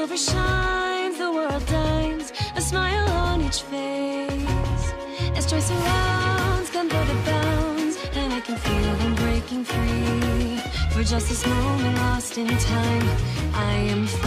silver shines, the world dines, a smile on each face. As joy surrounds, gunpowder bounds, and I can feel them breaking free. For just this moment lost in time, I am free.